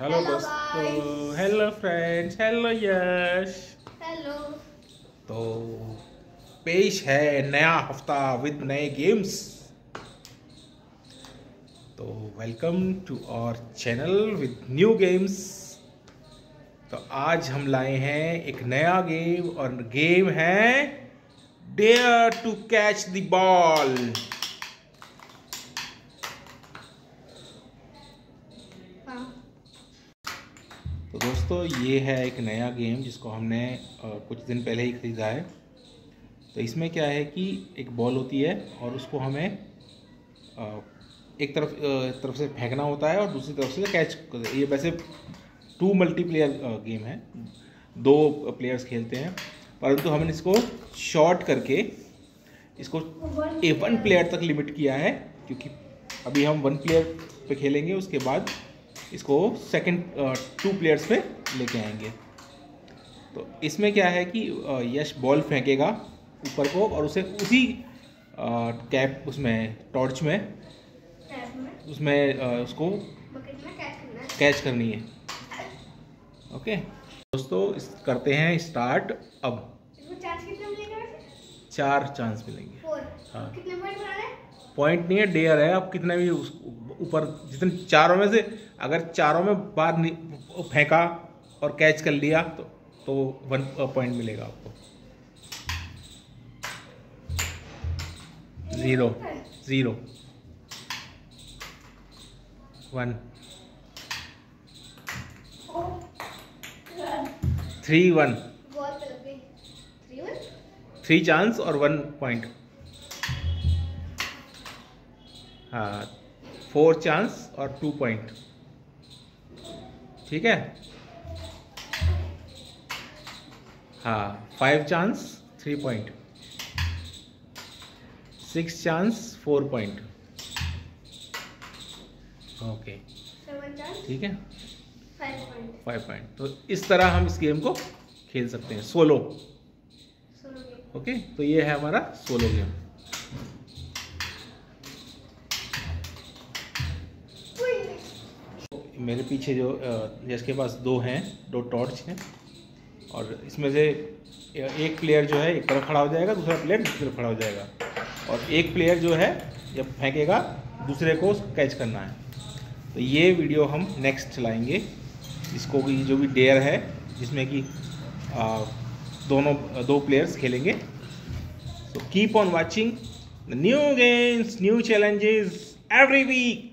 Hello दोस्तों, hello friends, hello Yash, hello. तो पेश है नया हफ्ता विद नए गेम्स। तो welcome to our channel with new games. तो आज हम लाए हैं एक नया गेम और गेम है dare to catch the ball. तो दोस्तों ये है एक नया गेम जिसको हमने कुछ दिन पहले ही खरीदा है। तो इसमें क्या है कि एक बॉल होती है और उसको हमें एक तरफ से फेंकना होता है और दूसरी तरफ से कैच। ये वैसे टू मल्टीप्लेयर गेम है, दो प्लेयर्स खेलते हैं, परंतु हमने इसको शॉर्ट करके इसको वन प्लेयर तक लिमिट किया है, क्योंकि अभी हम वन प्लेयर पे खेलेंगे, उसके बाद इसको सेकंड टू प्लेयर्स पे लेके आएंगे। तो इसमें क्या है कि यश बॉल फेंकेगा ऊपर को और उसे उसी कैप उसमें टॉर्च में उसमें उसको कैच करनी है। ओके दोस्तों, करते हैं स्टार्ट। अब चार चांस मिलेंगे। हाँ, पॉइंट नहीं है, डेयर है। आप कितने भी ऊपर जितने चारों में से, अगर चारों में बाहर फेंका और कैच कर लिया तो 1 पॉइंट मिलेगा आपको। 0 0 1 3 1 3 चांस और 1 पॉइंट। हाँ, 4 चांस और 2 पॉइंट। ठीक है। हाँ, 5 chance 3 point, 6 chance 4 point. Okay, ठीक है, 5 पॉइंट। तो इस तरह हम इस गेम को खेल सकते हैं। 16। ओके, तो ये है हमारा 16 गेम। मेरे पीछे जो जिसके पास दो टॉर्च हैं, और इसमें से एक प्लेयर जो है एक तरफ खड़ा हो जाएगा, दूसरा प्लेयर दूसरी तरफ खड़ा हो जाएगा, और एक प्लेयर जो है जब फेंकेगा दूसरे को कैच करना है। तो ये वीडियो हम नेक्स्ट लाएंगे, इसको भी जो भी डेयर है जिसमें कि दो प्लेयर्स खेलेंगे। So keep on watching new games, new challenges every week.